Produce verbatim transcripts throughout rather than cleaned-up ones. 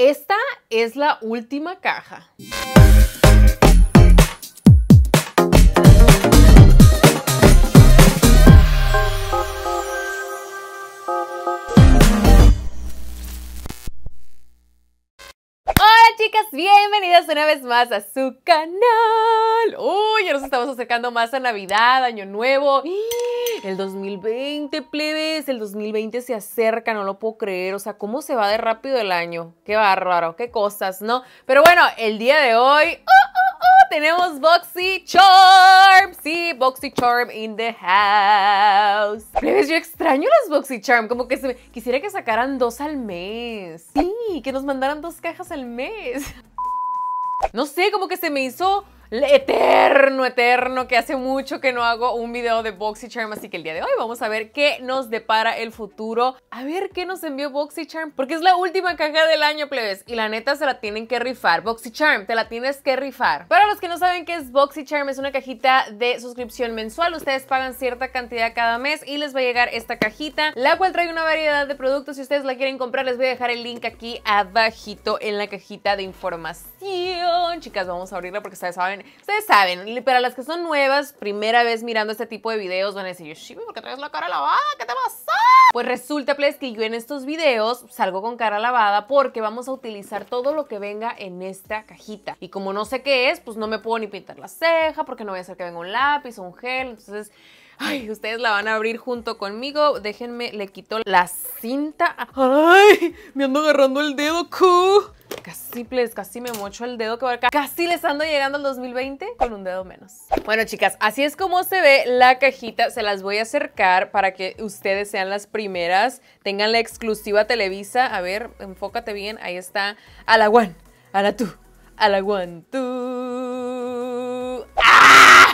Esta es la última caja. Chicas, bienvenidas una vez más a su canal. Uy, ya nos estamos acercando más a Navidad, Año Nuevo. El dos mil veinte, plebes, el dos mil veinte se acerca, no lo puedo creer. O sea, cómo se va de rápido el año. Qué bárbaro, qué cosas, ¿no? Pero bueno, el día de hoy... ¡Oh! Tenemos BoxyCharm. Sí, BoxyCharm in the house. Plebes, yo extraño las BoxyCharm. Como que se me... quisiera que sacaran dos al mes. Sí, que nos mandaran dos cajas al mes. No sé, como que se me hizo eterno, eterno, que hace mucho que no hago un video de BoxyCharm. Así que el día de hoy vamos a ver qué nos depara el futuro. A ver qué nos envió BoxyCharm, porque es la última caja del año, plebes, y la neta se la tienen que rifar. BoxyCharm, te la tienes que rifar. Para los que no saben qué es BoxyCharm, es una cajita de suscripción mensual. Ustedes pagan cierta cantidad cada mes y les va a llegar esta cajita, la cual trae una variedad de productos. Si ustedes la quieren comprar, les voy a dejar el link aquí abajito en la cajita de información. Chicas, vamos a abrirla porque ustedes saben Ustedes saben, para las que son nuevas, primera vez mirando este tipo de videos, van a decir: Yoshimi, ¿por qué traes la cara lavada? ¿Qué te pasa? Pues resulta, plebes, que yo en estos videos salgo con cara lavada porque vamos a utilizar todo lo que venga en esta cajita. Y como no sé qué es, pues no me puedo ni pintar la ceja porque no voy a hacer que venga un lápiz o un gel. Entonces... ay, ustedes la van a abrir junto conmigo. Déjenme, le quito la cinta. Ay, me ando agarrando el dedo, cu. Casi, please, casi me mocho el dedo que va acá. Casi les ando llegando al dos mil veinte con un dedo menos. Bueno, chicas, así es como se ve la cajita. Se las voy a acercar para que ustedes sean las primeras. Tengan la exclusiva Televisa. A ver, enfócate bien. Ahí está. A la one, a la two, a la one, two. ¡Ah!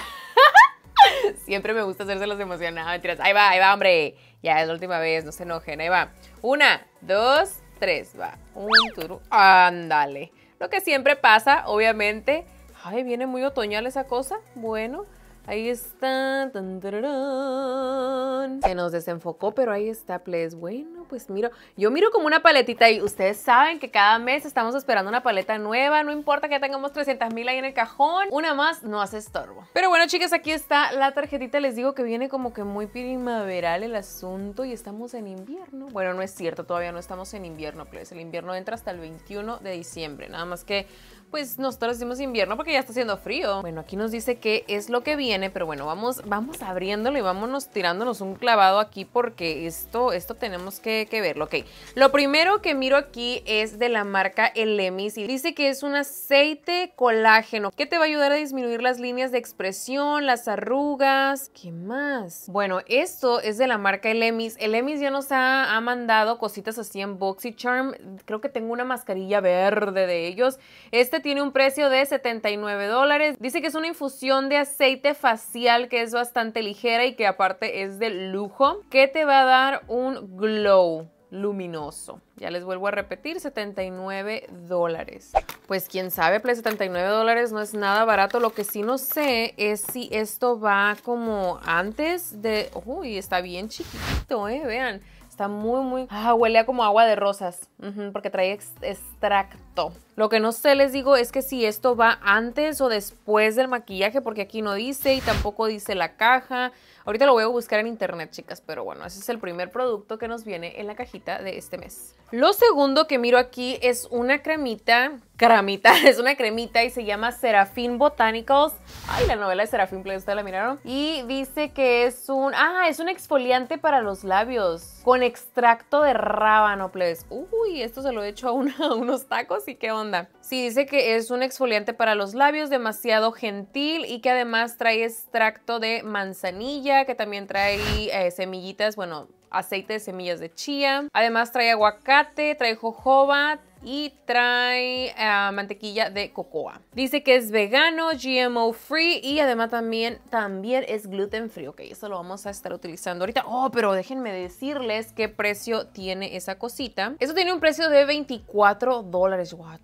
Siempre me gusta hacérselos emocionadas. No, mentiras. Ahí va, ahí va, hombre. Ya, es la última vez, no se enojen. Ahí va. Una, dos, tres, va. Un turu. Ándale. Lo que siempre pasa, obviamente. Ay, viene muy otoñal esa cosa. Bueno, ahí está. Tan, tararán. Se nos desenfocó, pero ahí está, please. Bueno, pues miro. Yo miro como una paletita y ustedes saben que cada mes estamos esperando una paleta nueva. No importa que tengamos trescientas mil ahí en el cajón. Una más no hace estorbo. Pero bueno, chicas, aquí está la tarjetita. Les digo que viene como que muy primaveral el asunto y estamos en invierno. Bueno, no es cierto. Todavía no estamos en invierno, please. El invierno entra hasta el veintiuno de diciembre. Nada más que... pues nosotros decimos invierno porque ya está haciendo frío. Bueno, aquí nos dice qué es lo que viene, pero bueno, vamos, vamos abriéndolo y vámonos tirándonos un clavado aquí porque esto, esto tenemos que, que verlo. Ok, lo primero que miro aquí es de la marca Elemis y dice que es un aceite colágeno que te va a ayudar a disminuir las líneas de expresión, las arrugas. ¿Qué más? Bueno, esto es de la marca Elemis. Elemis ya nos ha, ha mandado cositas así en BoxyCharm. Creo que tengo una mascarilla verde de ellos. Este tiene un precio de setenta y nueve dólares. Dice que es una infusión de aceite facial que es bastante ligera y que aparte es de lujo, que te va a dar un glow luminoso. Ya les vuelvo a repetir, setenta y nueve dólares. Pues quién sabe, play, setenta y nueve dólares no es nada barato. Lo que sí no sé es si esto va como antes de... uy, está bien chiquito, eh, vean. Está muy, muy... ah, huele a como agua de rosas, uh-huh, porque trae ex extracto. Lo que no sé, les digo, es que si esto va antes o después del maquillaje, porque aquí no dice y tampoco dice la caja. Ahorita lo voy a buscar en internet, chicas, pero bueno, ese es el primer producto que nos viene en la cajita de este mes. Lo segundo que miro aquí es una cremita... Cramita, es una cremita y se llama Serafin Botanicals. Ay, la novela de Serafin, ¿ustedes la miraron? Y dice que es un... ah, es un exfoliante para los labios con extracto de rábano, plebes. Uy, esto se lo he hecho a, una, a unos tacos y qué onda. Sí, dice que es un exfoliante para los labios demasiado gentil y que además trae extracto de manzanilla, que también trae eh, semillitas, bueno, aceite de semillas de chía. Además trae aguacate, trae jojoba y trae uh, mantequilla de cocoa. Dice que es vegano, G M O free y además también, también es gluten free. Ok, eso lo vamos a estar utilizando ahorita. Oh, pero déjenme decirles qué precio tiene esa cosita. Eso tiene un precio de veinticuatro dólares. What?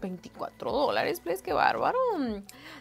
veinticuatro dólares, please, qué bárbaro.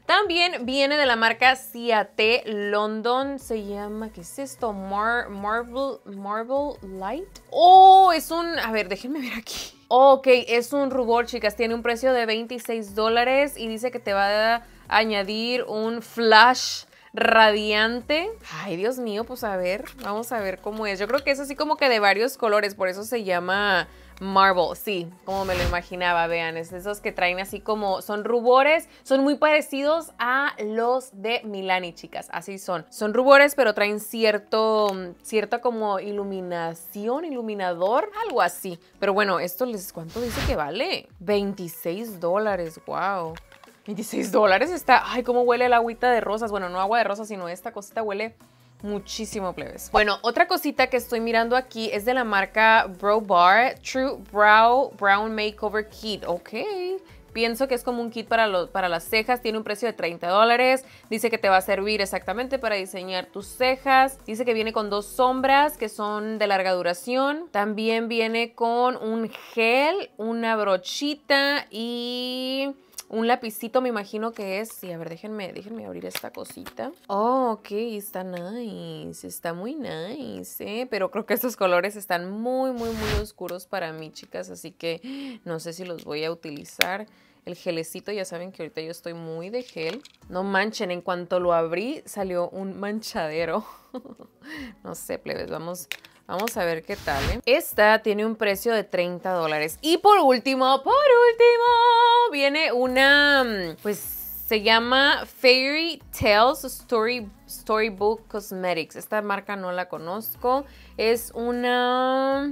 También viene de la marca Ciate London. Se llama, ¿qué es esto? Mar, Marble, Marble Light. Oh, es un... a ver, déjenme ver aquí. Ok, es un rubor, chicas. Tiene un precio de veintiséis dólares y dice que te va a añadir un flash radiante. Ay, Dios mío, pues a ver, vamos a ver cómo es. Yo creo que es así como que de varios colores, por eso se llama Marble. Sí, como me lo imaginaba, vean, es de esos que traen así como, son rubores, son muy parecidos a los de Milani, chicas, así son. Son rubores, pero traen cierto, cierta como iluminación, iluminador, algo así. Pero bueno, esto les, ¿cuánto dice que vale? veintiséis dólares, wow. veintiséis dólares está... Ay, cómo huele el agüita de rosas. Bueno, no agua de rosas, sino esta cosita huele muchísimo, plebes. Bueno, otra cosita que estoy mirando aquí es de la marca Brow Bar. True Brow Brown Makeover Kit. Ok. Pienso que es como un kit para, lo, para las cejas. Tiene un precio de treinta dólares. Dice que te va a servir exactamente para diseñar tus cejas. Dice que viene con dos sombras que son de larga duración. También viene con un gel, una brochita y... un lapicito, me imagino que es. Sí, a ver, déjenme, déjenme abrir esta cosita. Oh, ok, está nice. Está muy nice, ¿eh? Pero creo que estos colores están muy, muy, muy oscuros para mí, chicas. Así que no sé si los voy a utilizar. El gelecito, ya saben que ahorita yo estoy muy de gel. No manchen, en cuanto lo abrí salió un manchadero. No sé, plebes, vamos... Vamos a ver qué tal, ¿eh? Esta tiene un precio de treinta dólares. Y por último, por último, viene una, pues se llama Fairy Tales Story, Storybook Cosmetics. Esta marca no la conozco. Es una,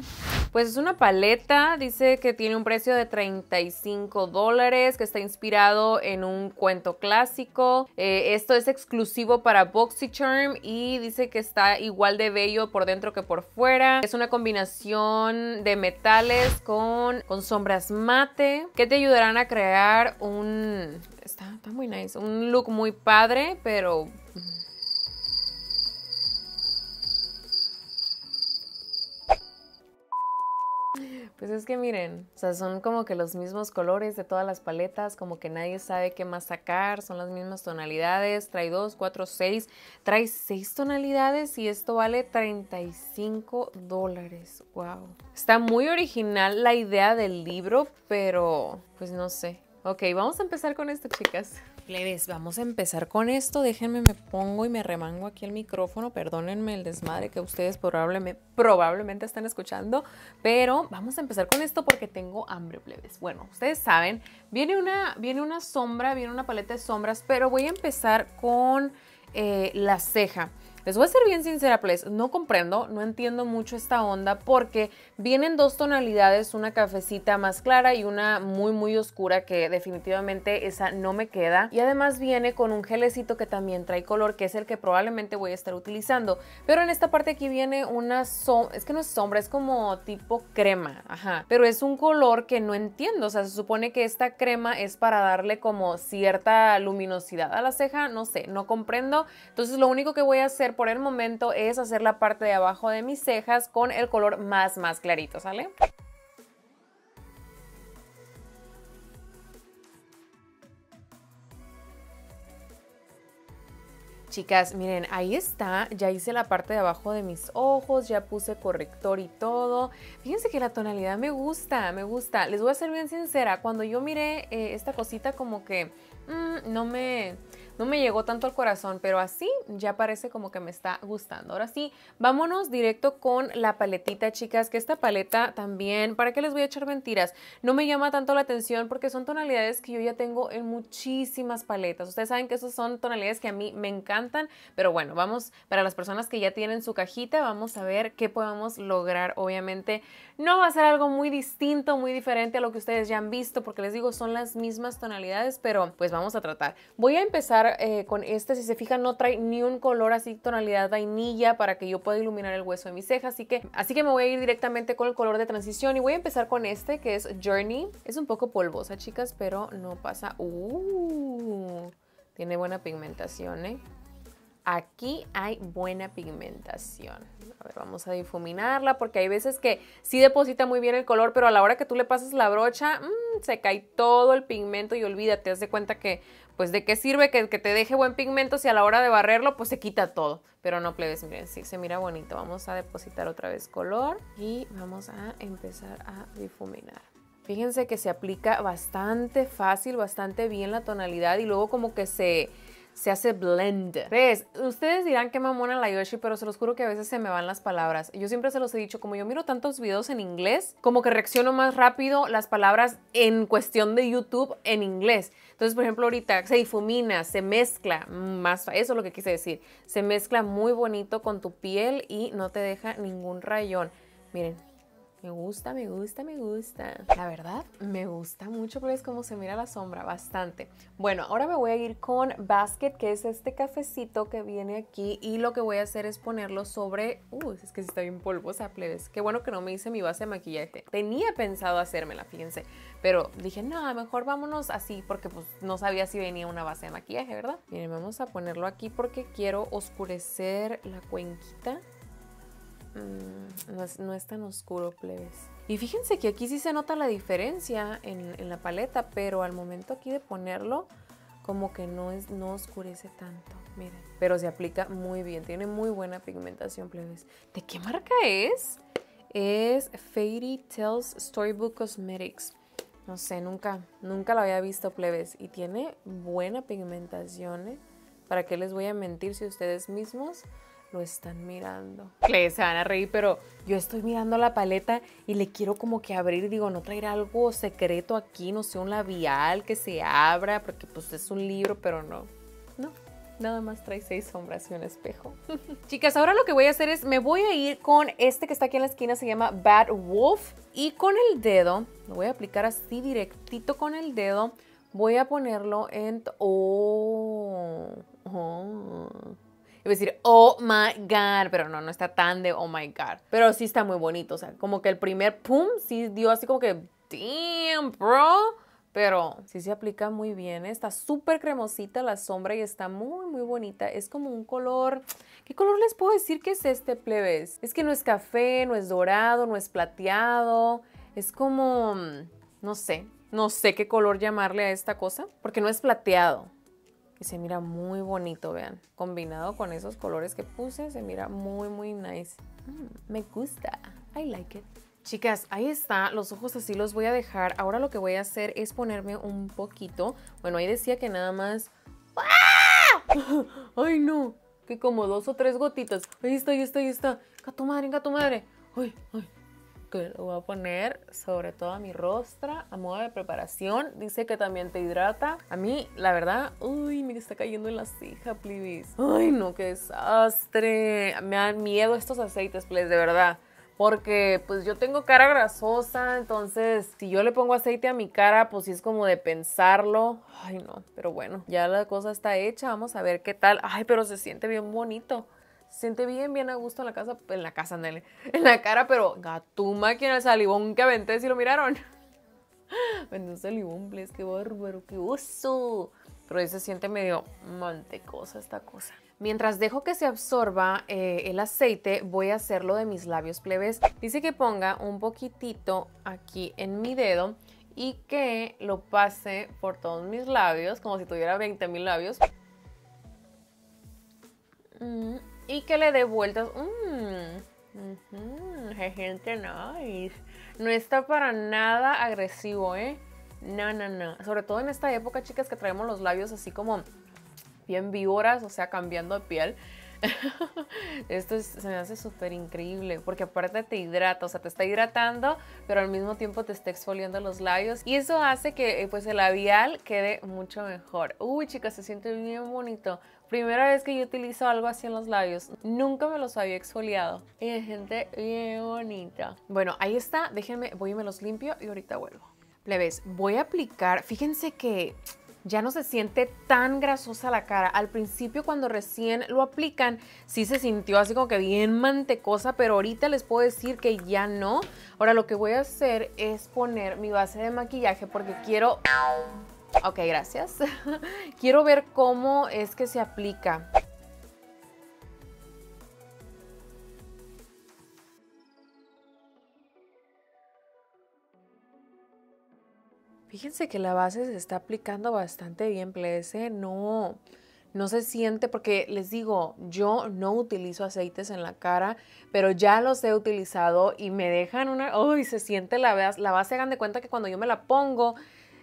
pues es una paleta. Dice que tiene un precio de treinta y cinco dólares, que está inspirado en un cuento clásico. Eh, esto es exclusivo para BoxyCharm y dice que está igual de bello por dentro que por fuera. Es una combinación de metales con, con sombras mate que te ayudarán a crear un... Está, está muy nice. Un look muy padre, pero... Pues es que miren, o sea, son como que los mismos colores de todas las paletas, como que nadie sabe qué más sacar, son las mismas tonalidades, trae dos, cuatro, seis, trae seis tonalidades y esto vale treinta y cinco dólares, wow. Está muy original la idea del libro, pero pues no sé. Ok, vamos a empezar con esto, chicas. Plebes, vamos a empezar con esto. Déjenme, me pongo y me remango aquí el micrófono. Perdónenme el desmadre que ustedes probablemente, probablemente están escuchando. Pero vamos a empezar con esto porque tengo hambre, plebes. Bueno, ustedes saben, viene una, viene una sombra, viene una paleta de sombras, pero voy a empezar con eh, la ceja. Les voy a ser bien sincera, please, no comprendo, no entiendo mucho esta onda porque vienen dos tonalidades, una cafecita más clara y una muy muy oscura que definitivamente esa no me queda. Y además viene con un gelecito que también trae color, que es el que probablemente voy a estar utilizando. Pero en esta parte aquí viene una sombra, es que no es sombra, es como tipo crema, ajá. Pero es un color que no entiendo, o sea, se supone que esta crema es para darle como cierta luminosidad a la ceja, no sé, no comprendo. Entonces lo único que voy a hacer por el momento es hacer la parte de abajo de mis cejas con el color más más clarito, ¿sale? Chicas, miren, ahí está, ya hice la parte de abajo de mis ojos, ya puse corrector y todo. Fíjense que la tonalidad me gusta, me gusta. Les voy a ser bien sincera, cuando yo miré eh, esta cosita como que mmm, no me... No me llegó tanto al corazón, pero así ya parece como que me está gustando. Ahora sí, vámonos directo con la paletita, chicas, que esta paleta también, ¿para qué les voy a echar mentiras? No me llama tanto la atención porque son tonalidades que yo ya tengo en muchísimas paletas. Ustedes saben que esas son tonalidades que a mí me encantan, pero bueno, vamos, para las personas que ya tienen su cajita, vamos a ver qué podemos lograr. Obviamente no va a ser algo muy distinto, muy diferente a lo que ustedes ya han visto, porque les digo, son las mismas tonalidades, pero pues vamos a tratar. Voy a empezar Eh, con este. Si se fijan, no trae ni un color así tonalidad vainilla para que yo pueda iluminar el hueso de mi ceja, así que así que me voy a ir directamente con el color de transición y voy a empezar con este que es Journey. Es un poco polvosa, chicas, pero no pasa. Uh, tiene buena pigmentación, ¿eh? Aquí hay buena pigmentación. A ver, vamos a difuminarla porque hay veces que sí deposita muy bien el color, pero a la hora que tú le pasas la brocha, mmm, se cae todo el pigmento y olvídate, haz de cuenta que, pues, ¿de qué sirve que, que te deje buen pigmento si a la hora de barrerlo, pues, se quita todo? Pero no, plebes, miren, sí, se mira bonito. Vamos a depositar otra vez color y vamos a empezar a difuminar. Fíjense que se aplica bastante fácil, bastante bien la tonalidad y luego como que se... se hace blend. ¿Ves? Ustedes dirán que mamona la Yoshi, pero se los juro que a veces se me van las palabras. Yo siempre se los he dicho, como yo miro tantos videos en inglés, como que reacciono más rápido las palabras en cuestión de YouTube en inglés. Entonces, por ejemplo, ahorita se difumina, se mezcla, más, eso es lo que quise decir. Se mezcla muy bonito con tu piel y no te deja ningún rayón. Miren. Me gusta, me gusta, me gusta. La verdad, me gusta mucho porque es como se mira la sombra, bastante. Bueno, ahora me voy a ir con Basket, que es este cafecito que viene aquí. Y lo que voy a hacer es ponerlo sobre... Uh, es que sí está bien polvosa, plebes. Qué bueno que no me hice mi base de maquillaje. Tenía pensado hacérmela, fíjense. Pero dije, no, mejor vámonos así porque pues no sabía si venía una base de maquillaje, ¿verdad? Miren, vamos a ponerlo aquí porque quiero oscurecer la cuenquita. No es, no es tan oscuro, plebes. Y fíjense que aquí sí se nota la diferencia en, en la paleta, pero al momento aquí de ponerlo, como que no, es, no oscurece tanto. Miren, pero se aplica muy bien. Tiene muy buena pigmentación, plebes. ¿De qué marca es? Es Fairy Tales Storybook Cosmetics. No sé, nunca, nunca la había visto, plebes. Y tiene buena pigmentación, ¿eh? ¿Para qué les voy a mentir si ustedes mismos lo están mirando? Les se van a reír, pero yo estoy mirando la paleta y le quiero como que abrir. Digo, no traer algo secreto aquí, no sé, un labial que se abra, porque pues es un libro, pero no. No, nada más trae seis sombras y un espejo. Chicas, ahora lo que voy a hacer es, me voy a ir con este que está aquí en la esquina, se llama Bad Wolf. Y con el dedo, lo voy a aplicar así directito con el dedo. Voy a ponerlo en... Oh... oh. Iba a decir, oh my god, pero no, no está tan de oh my god. Pero sí está muy bonito, o sea, como que el primer pum, sí dio así como que, damn, bro. Pero sí se aplica muy bien, ¿eh? Está súper cremosita la sombra y está muy, muy bonita. Es como un color, ¿qué color les puedo decir que es este, plebes? Es que no es café, no es dorado, no es plateado, es como, no sé, no sé qué color llamarle a esta cosa, porque no es plateado. Y se mira muy bonito, vean. Combinado con esos colores que puse, se mira muy, muy nice. Mm, me gusta. I like it. Chicas, ahí está. Los ojos así los voy a dejar. Ahora lo que voy a hacer es ponerme un poquito. Bueno, ahí decía que nada más... ¡Ah! ¡Ay, no! Que como dos o tres gotitas. Ahí está, ahí está, ahí está. ¡Gato madre, gato madre! ¡Ay, ay! Que lo voy a poner sobre toda mi rostro a modo de preparación. Dice que también te hidrata. A mí, la verdad, uy, me está cayendo en la ceja, plebis. Ay, no, qué desastre. Me dan miedo estos aceites, please, de verdad. Porque, pues, yo tengo cara grasosa. Entonces, si yo le pongo aceite a mi cara, pues, sí es como de pensarlo. Ay, no, pero bueno, ya la cosa está hecha. Vamos a ver qué tal. Ay, pero se siente bien bonito. Se siente bien, bien a gusto en la casa, en la casa, Nele, en la cara, pero gatuma, que en el salivón que aventé, si lo miraron. Vendé un salivón, please, qué bárbaro, qué oso. Pero ahí se siente medio mantecosa esta cosa. Mientras dejo que se absorba eh, el aceite, voy a hacerlo de mis labios, plebes. Dice que ponga un poquitito aquí en mi dedo y que lo pase por todos mis labios, como si tuviera veinte mil labios. Mm. Y que le dé vueltas. Mm. Uh-huh. Gente nice. No está para nada agresivo, ¿eh? No, no, no. Sobre todo en esta época, chicas, que traemos los labios así como bien víboras, o sea, cambiando de piel. Esto es, se me hace súper increíble porque aparte te hidrata, o sea, te está hidratando, pero al mismo tiempo te está exfoliando los labios y eso hace que pues el labial quede mucho mejor. Uy, chicas, se siente bien bonito. Primera vez que yo utilizo algo así en los labios. Nunca me los había exfoliado. Y se siente bien bonita. Bueno, ahí está. Déjenme, voy y me los limpio y ahorita vuelvo. Plebes, voy a aplicar, fíjense que... ya no se siente tan grasosa la cara. Al principio cuando recién lo aplican, sí se sintió así como que bien mantecosa, pero ahorita les puedo decir que ya no. Ahora lo que voy a hacer es poner mi base de maquillaje porque quiero... Ok, gracias. Quiero ver cómo es que se aplica. Fíjense que la base se está aplicando bastante bien, plebes, ¿eh? No, no se siente, porque les digo, yo no utilizo aceites en la cara, pero ya los he utilizado y me dejan una... ¡Uy! Se siente la base, la base hagan de cuenta que cuando yo me la pongo,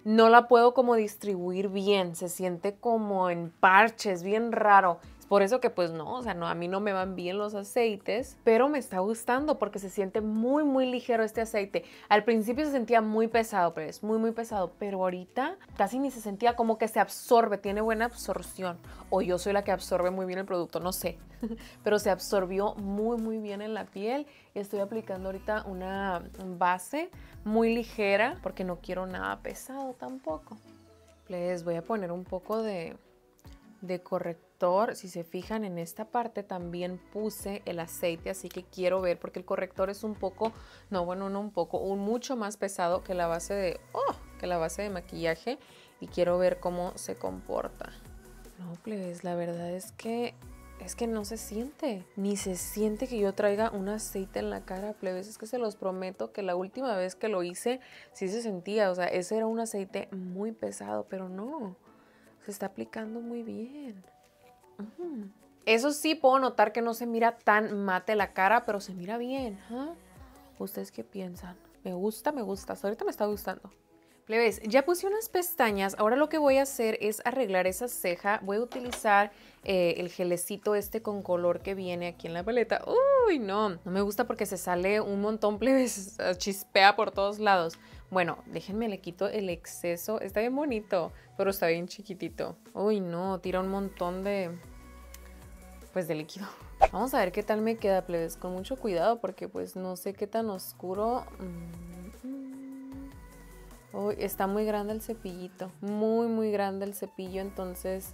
no la puedo como distribuir bien, se siente como en parches, bien raro. Es por eso que pues no, o sea, no, a mí no me van bien los aceites, pero me está gustando porque se siente muy, muy ligero este aceite. Al principio se sentía muy pesado, pero es muy, muy pesado, pero ahorita casi ni se sentía, como que se absorbe, tiene buena absorción. O yo soy la que absorbe muy bien el producto, no sé, pero se absorbió muy, muy bien en la piel. Y estoy aplicando ahorita una base muy ligera porque no quiero nada pesado tampoco. Les voy a poner un poco de, de corrector. Si se fijan, en esta parte también puse el aceite, así que quiero ver, porque el corrector es un poco, no, bueno, no un poco, un mucho más pesado que la base de, oh, que la base de maquillaje, y quiero ver cómo se comporta. No, plebes, la verdad es que... Es que no se siente, ni se siente que yo traiga un aceite en la cara, plebes. Es que se los prometo que la última vez que lo hice sí se sentía, o sea, ese era un aceite muy pesado, pero no, se está aplicando muy bien. Uh-huh. Eso sí, puedo notar que no se mira tan mate la cara, pero se mira bien. ¿eh? ¿Ustedes qué piensan? Me gusta, me gusta, hasta ahorita me está gustando. Plebes, ya puse unas pestañas, ahora lo que voy a hacer es arreglar esa ceja. Voy a utilizar eh, el gelecito este con color que viene aquí en la paleta. Uy, no, no me gusta porque se sale un montón, plebes, chispea por todos lados. Bueno, déjenme, le quito el exceso, está bien bonito, pero está bien chiquitito. Uy, no, tira un montón de, pues de líquido. Vamos a ver qué tal me queda, plebes, con mucho cuidado porque pues no sé qué tan oscuro... Mm. Uy, está muy grande el cepillito, muy muy grande el cepillo, entonces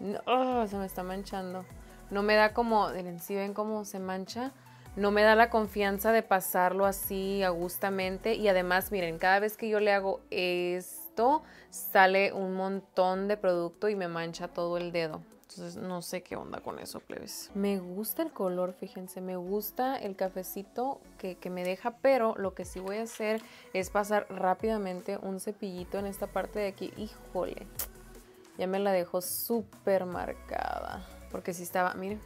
no, oh, se me está manchando. No me da como, miren, si ven cómo se mancha, no me da la confianza de pasarlo así agustamente. Y además, miren, cada vez que yo le hago esto, sale un montón de producto y me mancha todo el dedo. Entonces no sé qué onda con eso, plebes. Me gusta el color, fíjense, me gusta el cafecito que, que me deja, pero lo que sí voy a hacer es pasar rápidamente un cepillito en esta parte de aquí. Híjole, ya me la dejó súper marcada, porque sí estaba, miren,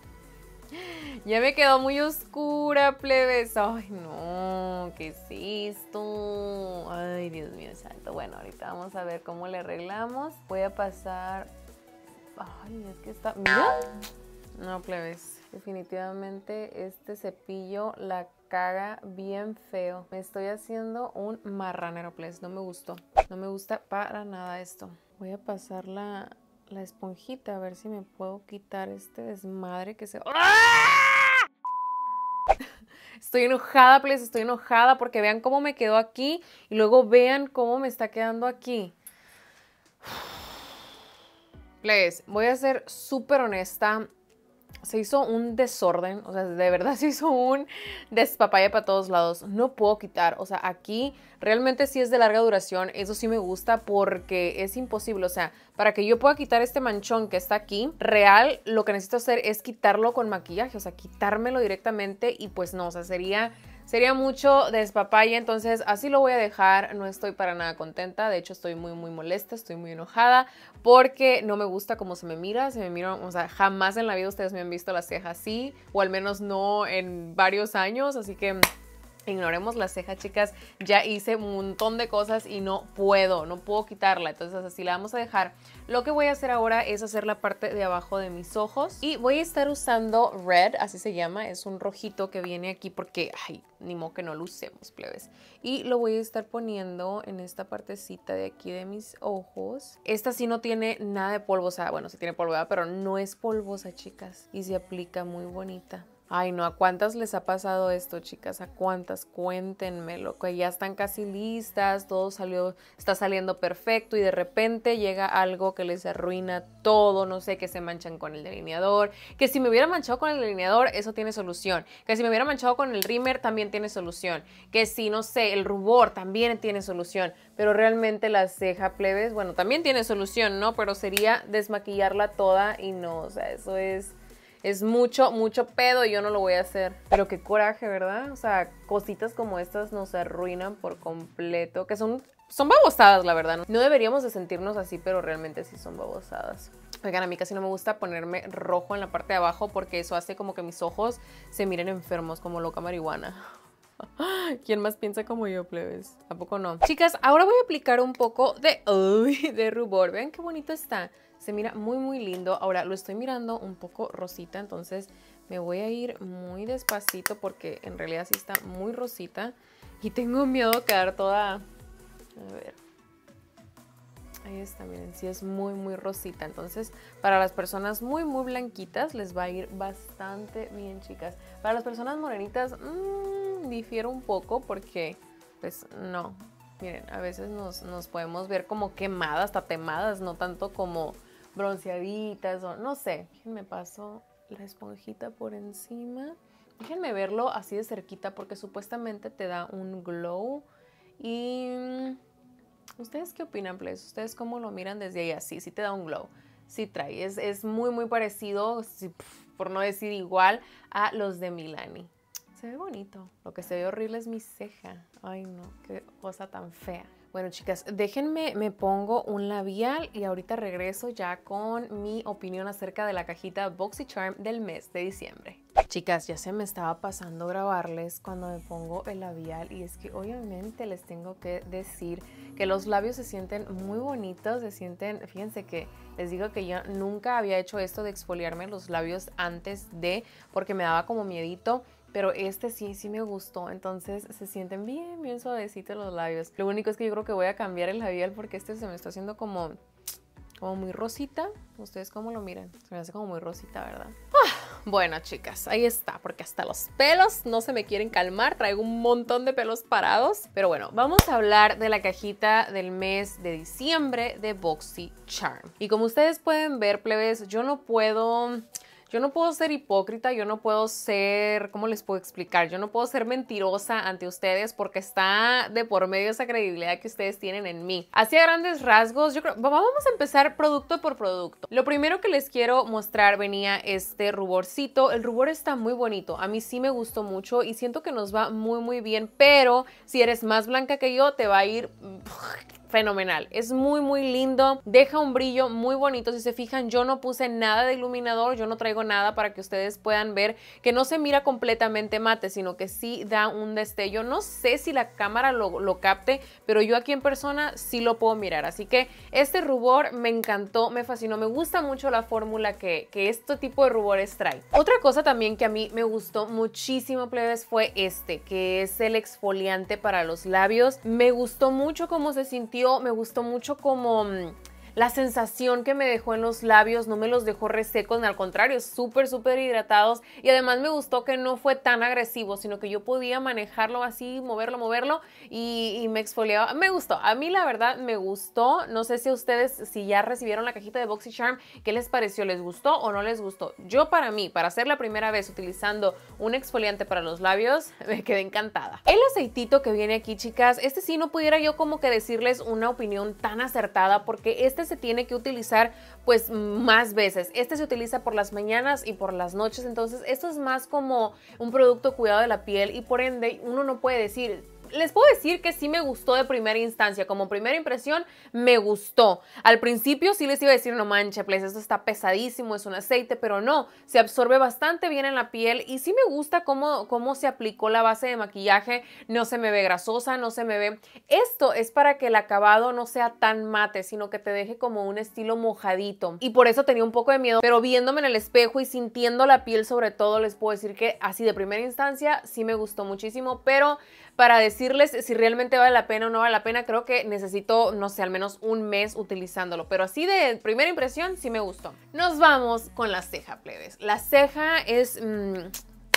ya me quedó muy oscura, plebes. Ay, no, ¿qué es esto? Ay, Dios mío santo. Bueno, ahorita vamos a ver cómo le arreglamos. Voy a pasar... Ay, es que está... ¡Mira! No, plebes. Definitivamente este cepillo la caga bien feo. Me estoy haciendo un marranero, plebes. No me gustó. No me gusta para nada esto. Voy a pasar la, la esponjita a ver si me puedo quitar este desmadre que se... ¡Ah! Estoy enojada, plebes. Estoy enojada porque vean cómo me quedó aquí y luego vean cómo me está quedando aquí. Plebes, voy a ser súper honesta, se hizo un desorden, o sea, de verdad se hizo un despapalle para todos lados. No puedo quitar, o sea, aquí realmente sí es de larga duración, eso sí me gusta porque es imposible, o sea, para que yo pueda quitar este manchón que está aquí, real, lo que necesito hacer es quitarlo con maquillaje, o sea, quitármelo directamente y pues no, o sea, sería... Sería mucho despapalle, entonces así lo voy a dejar. No estoy para nada contenta, de hecho estoy muy muy molesta, estoy muy enojada porque no me gusta cómo se me mira, se me mira, o sea, jamás en la vida ustedes me han visto las cejas así, o al menos no en varios años, así que... Ignoremos la ceja, chicas, ya hice un montón de cosas y no puedo, no puedo quitarla, entonces así la vamos a dejar. Lo que voy a hacer ahora es hacer la parte de abajo de mis ojos y voy a estar usando Red, así se llama, es un rojito que viene aquí porque, ay, ni modo que no lo usemos, plebes. Y lo voy a estar poniendo en esta partecita de aquí de mis ojos. Esta sí no tiene nada de polvo, o sea, bueno, sí tiene polvo, pero no es polvosa, chicas, y se aplica muy bonita. Ay, no, ¿a cuántas les ha pasado esto, chicas? ¿A cuántas? Cuéntenmelo, que ya están casi listas, todo salió, está saliendo perfecto y de repente llega algo que les arruina todo, no sé, que se manchan con el delineador, que si me hubiera manchado con el delineador, eso tiene solución, que si me hubiera manchado con el rímel, también tiene solución, que si, no sé, el rubor también tiene solución, pero realmente la ceja, plebes, bueno, también tiene solución, ¿no? Pero sería desmaquillarla toda y no, o sea, eso es... Es mucho, mucho pedo y yo no lo voy a hacer. Pero qué coraje, ¿verdad? O sea, cositas como estas nos arruinan por completo. Que son, son babosadas, la verdad. No deberíamos de sentirnos así, pero realmente sí son babosadas. Oigan, a mí casi no me gusta ponerme rojo en la parte de abajo porque eso hace como que mis ojos se miren enfermos como loca marihuana. ¿Quién más piensa como yo, plebes? ¿A poco no? Chicas, ahora voy a aplicar un poco de, uy, de rubor. Vean qué bonito está. Se mira muy, muy lindo. Ahora lo estoy mirando un poco rosita, entonces me voy a ir muy despacito porque en realidad sí está muy rosita. Y tengo miedo de quedar toda... A ver... Ahí está, miren, sí es muy, muy rosita. Entonces, para las personas muy, muy blanquitas, les va a ir bastante bien, chicas. Para las personas morenitas, mmm, difiero un poco porque, pues, no. Miren, a veces nos, nos podemos ver como quemadas, tatemadas, no tanto como bronceaditas o no sé. Déjenme paso la esponjita por encima. Déjenme verlo así de cerquita porque supuestamente te da un glow y... ¿Ustedes qué opinan, please? ¿Ustedes cómo lo miran desde ahí? Así, sí te da un glow. Sí trae. Es, es muy, muy parecido, sí, por no decir igual, a los de Milani. Se ve bonito. Lo que se ve horrible es mi ceja. Ay, no, qué cosa tan fea. Bueno, chicas, déjenme, me pongo un labial y ahorita regreso ya con mi opinión acerca de la cajita BoxyCharm del mes de diciembre. Chicas, ya se me estaba pasando grabarles cuando me pongo el labial y es que obviamente les tengo que decir que los labios se sienten muy bonitos, se sienten, fíjense que les digo que yo nunca había hecho esto de exfoliarme los labios antes de, porque me daba como miedito, pero este sí, sí me gustó, entonces se sienten bien, bien suavecitos los labios. Lo único es que yo creo que voy a cambiar el labial porque este se me está haciendo como, como muy rosita. ¿Ustedes cómo lo miran? Se me hace como muy rosita, ¿verdad? ¡Ah! Bueno, chicas, ahí está, porque hasta los pelos no se me quieren calmar. Traigo un montón de pelos parados. Pero bueno, vamos a hablar de la cajita del mes de diciembre de BoxyCharm. Y como ustedes pueden ver, plebes, yo no puedo... Yo no puedo ser hipócrita, yo no puedo ser, ¿cómo les puedo explicar? Yo no puedo ser mentirosa ante ustedes porque está de por medio esa credibilidad que ustedes tienen en mí. Así a grandes rasgos, yo creo, vamos a empezar producto por producto. Lo primero que les quiero mostrar venía este ruborcito. El rubor está muy bonito, a mí sí me gustó mucho y siento que nos va muy muy bien, pero si eres más blanca que yo te va a ir... fenomenal, es muy muy lindo, deja un brillo muy bonito. Si se fijan, yo no puse nada de iluminador, yo no traigo nada para que ustedes puedan ver que no se mira completamente mate, sino que sí da un destello. No sé si la cámara lo, lo capte, pero yo aquí en persona sí lo puedo mirar, así que este rubor me encantó, me fascinó, me gusta mucho la fórmula que, que este tipo de rubores trae. Otra cosa también que a mí me gustó muchísimo, plebes, fue este, que es el exfoliante para los labios. Me gustó mucho cómo se sintió. Me gustó mucho como la sensación que me dejó en los labios, no me los dejó resecos, al contrario, súper, súper hidratados. Y además me gustó que no fue tan agresivo, sino que yo podía manejarlo así, moverlo, moverlo y, y me exfoliaba. Me gustó, a mí la verdad me gustó. No sé si ustedes, si ya recibieron la cajita de BoxyCharm, ¿qué les pareció? ¿Les gustó o no les gustó? Yo para mí, para hacer la primera vez utilizando un exfoliante para los labios, me quedé encantada. El aceitito que viene aquí, chicas, este sí no pudiera yo como que decirles una opinión tan acertada porque este se tiene que utilizar pues más veces. Este se utiliza por las mañanas y por las noches, entonces esto es más como un producto cuidado de la piel y por ende uno no puede decir... Les puedo decir que sí me gustó de primera instancia, como primera impresión me gustó. Al principio sí les iba a decir, no manches, pues esto está pesadísimo, es un aceite, pero no, se absorbe bastante bien en la piel y sí me gusta cómo, cómo se aplicó la base de maquillaje, no se me ve grasosa, no se me ve. Esto es para que el acabado no sea tan mate, sino que te deje como un estilo mojadito y por eso tenía un poco de miedo, pero viéndome en el espejo y sintiendo la piel sobre todo, les puedo decir que así de primera instancia sí me gustó muchísimo, pero para decir decirles si realmente vale la pena o no vale la pena, creo que necesito, no sé, al menos un mes utilizándolo, pero así de primera impresión sí me gustó. Nos vamos con la ceja, plebes. La ceja es... Mmm...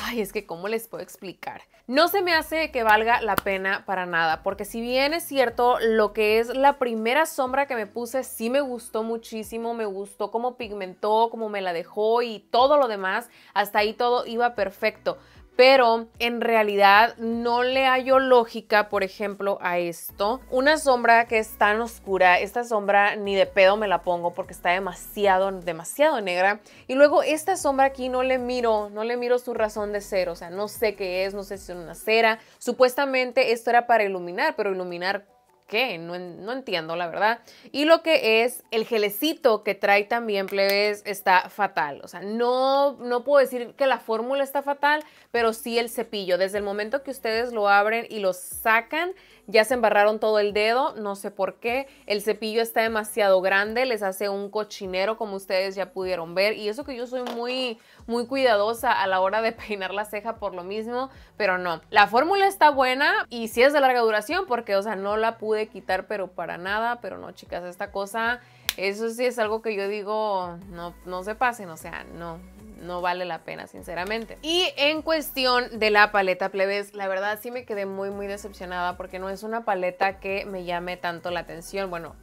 Ay, es que ¿cómo les puedo explicar? No se me hace que valga la pena para nada, porque si bien es cierto, lo que es la primera sombra que me puse sí me gustó muchísimo, me gustó cómo pigmentó, cómo me la dejó y todo lo demás, hasta ahí todo iba perfecto. Pero en realidad no le hallo lógica, por ejemplo, a esto. Una sombra que es tan oscura, esta sombra ni de pedo me la pongo porque está demasiado, demasiado negra. Y luego esta sombra aquí no le miro, no le miro su razón de ser. O sea, no sé qué es, no sé si es una cera. Supuestamente esto era para iluminar, pero iluminar... qué, no, no entiendo la verdad. Y lo que es el gelecito que trae también, plebes, está fatal. O sea, no, no puedo decir que la fórmula está fatal, pero sí el cepillo. Desde el momento que ustedes lo abren y lo sacan, ya se embarraron todo el dedo, no sé por qué. El cepillo está demasiado grande, les hace un cochinero, como ustedes ya pudieron ver. Y eso que yo soy muy, muy cuidadosa a la hora de peinar la ceja por lo mismo, pero no. La fórmula está buena y sí es de larga duración porque, o sea, no la pude quitar, pero para nada. Pero no, chicas, esta cosa, eso sí es algo que yo digo, no, no se pasen, o sea, no. No vale la pena, sinceramente. Y en cuestión de la paleta, plebes, la verdad sí me quedé muy, muy decepcionada porque no es una paleta que me llame tanto la atención. Bueno,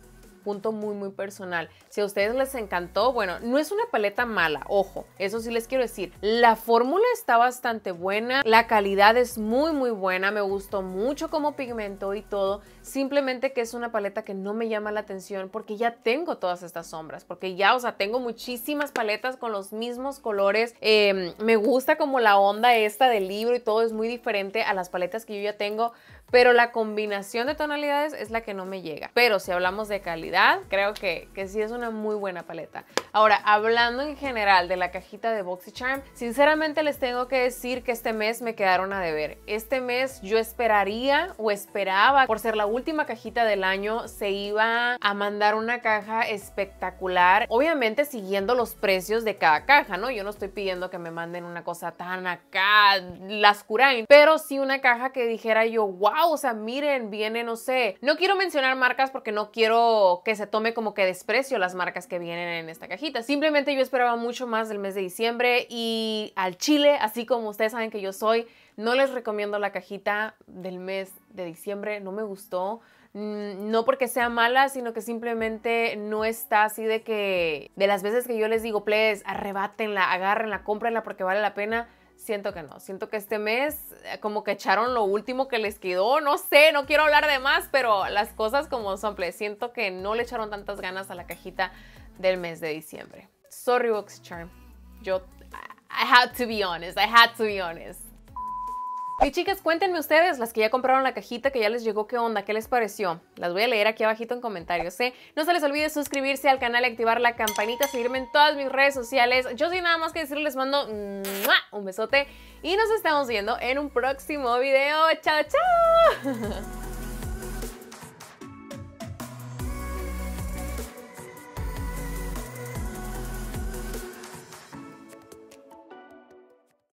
punto muy, muy personal. Si a ustedes les encantó, bueno, no es una paleta mala, ojo, eso sí les quiero decir. La fórmula está bastante buena, la calidad es muy, muy buena, me gustó mucho cómo pigmentó y todo. Simplemente que es una paleta que no me llama la atención porque ya tengo todas estas sombras, porque ya, o sea, tengo muchísimas paletas con los mismos colores. Eh, me gusta como la onda esta del libro y todo, es muy diferente a las paletas que yo ya tengo, pero la combinación de tonalidades es la que no me llega. Pero si hablamos de calidad, creo que, que sí es una muy buena paleta. Ahora, hablando en general de la cajita de BoxyCharm, sinceramente les tengo que decir que este mes me quedaron a deber. Este mes yo esperaría o esperaba, por ser la última cajita del año, se iba a mandar una caja espectacular. Obviamente siguiendo los precios de cada caja, ¿no? Yo no estoy pidiendo que me manden una cosa tan acá, las Curain, pero sí una caja que dijera yo, wow, o sea, miren, viene, no sé, no quiero mencionar marcas porque no quiero que se tome como que desprecio las marcas que vienen en esta cajita. Simplemente yo esperaba mucho más del mes de diciembre y al chile, así como ustedes saben que yo soy, no les recomiendo la cajita del mes de diciembre, no me gustó. No porque sea mala, sino que simplemente no está así de que, de las veces que yo les digo, please, arrebátenla, agárrenla, cómprenla porque vale la pena. Siento que no, siento que este mes como que echaron lo último que les quedó, no sé, no quiero hablar de más, pero las cosas como son, please, siento que no le echaron tantas ganas a la cajita del mes de diciembre. Sorry, BoxyCharm, yo, I had to be honest, I had to be honest. Y chicas, cuéntenme ustedes, las que ya compraron la cajita, que ya les llegó, ¿qué onda? ¿Qué les pareció? Las voy a leer aquí abajito en comentarios, ¿eh? No se les olvide suscribirse al canal y activar la campanita, seguirme en todas mis redes sociales. Yo sin nada más que decirles, les mando un besote y nos estamos viendo en un próximo video. ¡Chao, chao!